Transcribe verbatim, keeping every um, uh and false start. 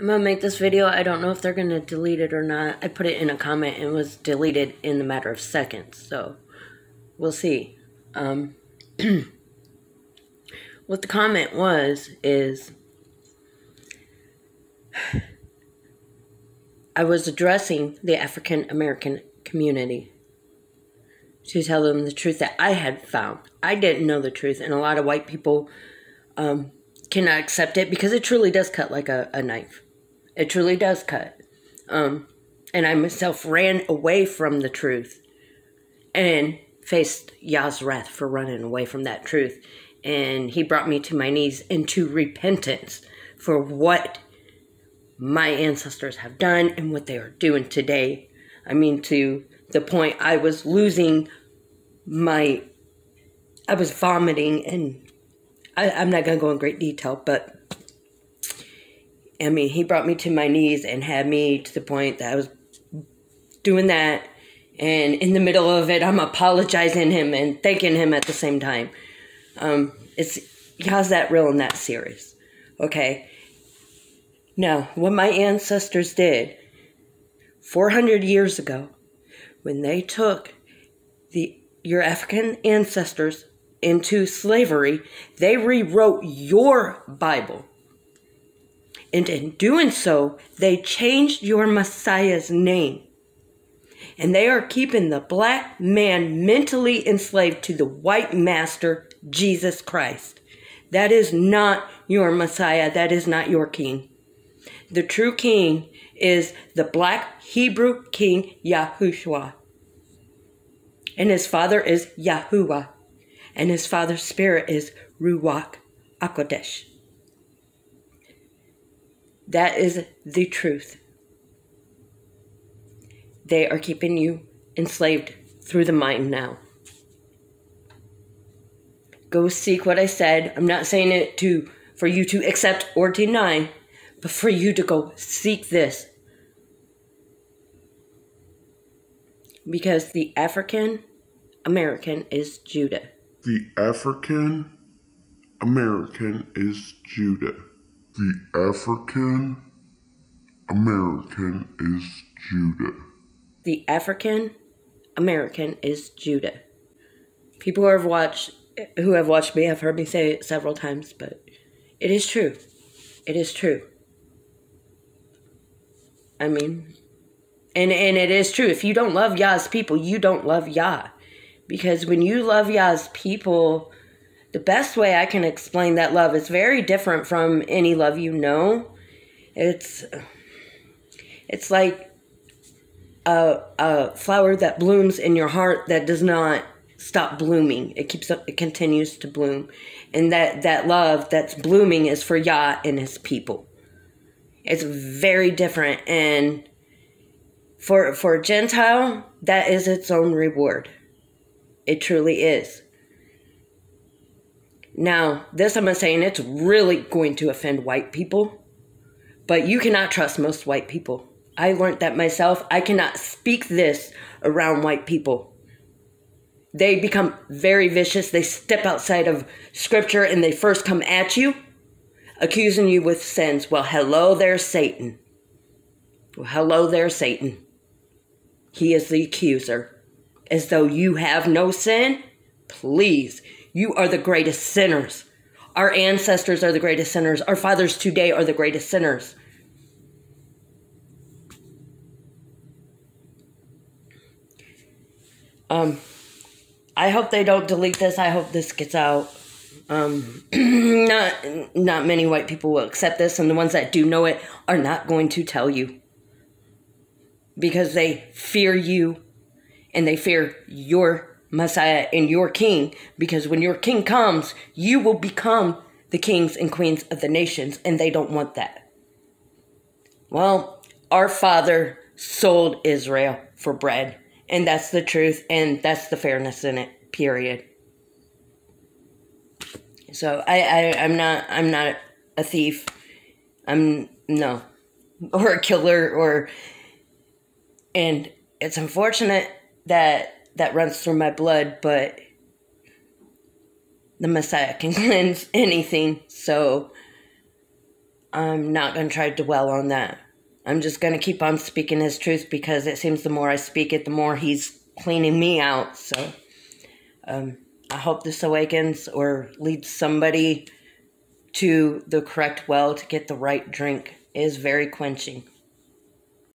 I'm gonna make this video. I don't know if they're gonna delete it or not. I put it in a comment and it was deleted in the matter of seconds, so we'll see. Um, what the comment was is, I was addressing the African American community to tell them the truth that I had found. I didn't know the truth, and a lot of white people um, cannot accept it because it truly does cut like a, a knife. It truly does cut. Um, and I myself ran away from the truth and faced Yah's wrath for running away from that truth. And he brought me to my knees and to repentance for what my ancestors have done and what they are doing today. I mean, to the point I was losing my... I was vomiting, and I, I'm not going to go in great detail, but... I mean, he brought me to my knees and had me to the point that I was doing that. And in the middle of it, I'm apologizing him and thanking him at the same time. Um, it's, how's that real and that serious? Okay. Now, what my ancestors did four hundred years ago, when they took the your African ancestors into slavery, they rewrote your Bible. And in doing so, they changed your Messiah's name. And they are keeping the black man mentally enslaved to the white master, Jesus Christ. That is not your Messiah. That is not your king. The true king is the black Hebrew king, Yahushua. And his father is Yahuwah. And his father's spirit is Ruach Akhodesh. That is the truth. They are keeping you enslaved through the mind now. Go seek what I said. I'm not saying it to for you to accept or deny, but for you to go seek this. Because the African American is Judah. The African American is Judah. The African American is Judah. The African American is Judah. People who have watched, who have watched me have heard me say it several times, but it is true. It is true. I mean, and, and it is true. If you don't love Yah's people, you don't love Yah. Because when you love Yah's people, the best way I can explain that love is very different from any love you know. It's, it's like a, a flower that blooms in your heart that does not stop blooming. It keeps up, it continues to bloom. And that, that love that's blooming is for Yah and his people. It's very different, and for for a Gentile, that is its own reward. It truly is. Now, this I'm saying, it's really going to offend white people, but you cannot trust most white people. I learned that myself. I cannot speak this around white people. They become very vicious. They step outside of scripture, and they first come at you, accusing you with sins. Well, hello there, Satan. Well, hello there, Satan. He is the accuser. As though you have no sin? Please. You are the greatest sinners. Our ancestors are the greatest sinners. Our fathers today are the greatest sinners. Um, I hope they don't delete this. I hope this gets out. Um, not, not many white people will accept this, and the ones that do know it are not going to tell you because they fear you and they fear your Messiah and your king, because when your king comes, you will become the kings and queens of the nations, and they don't want that. Well, our father sold Israel for bread, and that's the truth, and that's the fairness in it, period. So I, I, I'm not, I'm not a thief. I'm no, or a killer, or, and it's unfortunate that that runs through my blood, but the Messiah can cleanse anything. So I'm not going to try to dwell on that. I'm just going to keep on speaking his truth, because it seems the more I speak it, the more he's cleaning me out. So um, I hope this awakens or leads somebody to the correct well to get the right drink. It is very quenching.